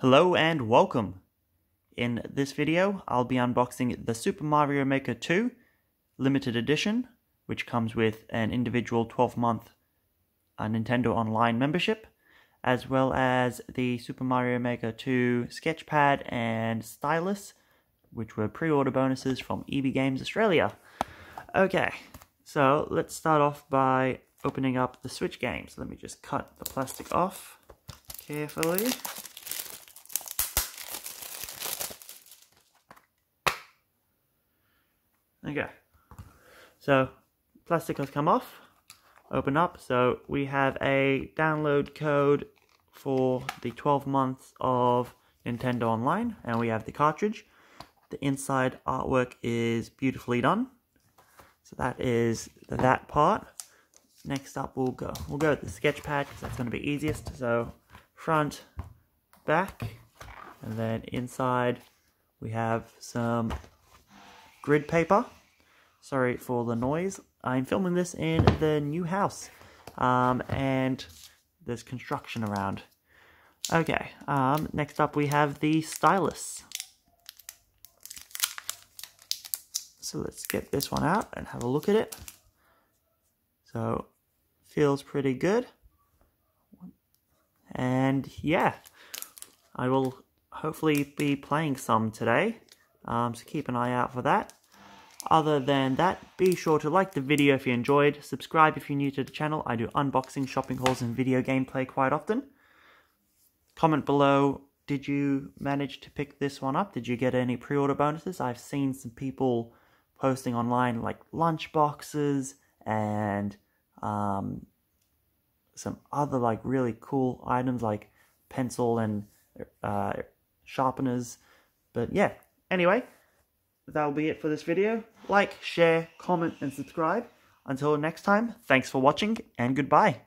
Hello and welcome! In this video I'll be unboxing the Super Mario Maker 2 Limited Edition, which comes with an individual 12-month Nintendo Online membership, as well as the Super Mario Maker 2 Sketchpad and Stylus, which were pre-order bonuses from EB Games Australia. Okay, so let's start off by opening up the Switch games. Let me just cut the plastic off carefully. Okay, so plastic has come off, open up, so we have a download code for the 12 months of Nintendo Online, and we have the cartridge. The inside artwork is beautifully done, so that is that part. Next up we'll go with the sketch pad, because that's going to be easiest, so front, back, and then inside we have some grid paper. Sorry for the noise. I'm filming this in the new house, and there's construction around. Okay, next up we have the stylus. So let's get this one out and have a look at it. So, feels pretty good. And yeah, I will hopefully be playing some today. So keep an eye out for that. Other than that, be sure to like the video if you enjoyed, subscribe if you're new to the channel. I do unboxing, shopping hauls and video gameplay quite often. Comment below, did you manage to pick this one up? Did you get any pre-order bonuses? I've seen some people posting online like lunch boxes and some other like really cool items like pencil and sharpeners. But yeah. Anyway, that'll be it for this video. Like, share, comment, and subscribe. Until next time, thanks for watching, and goodbye.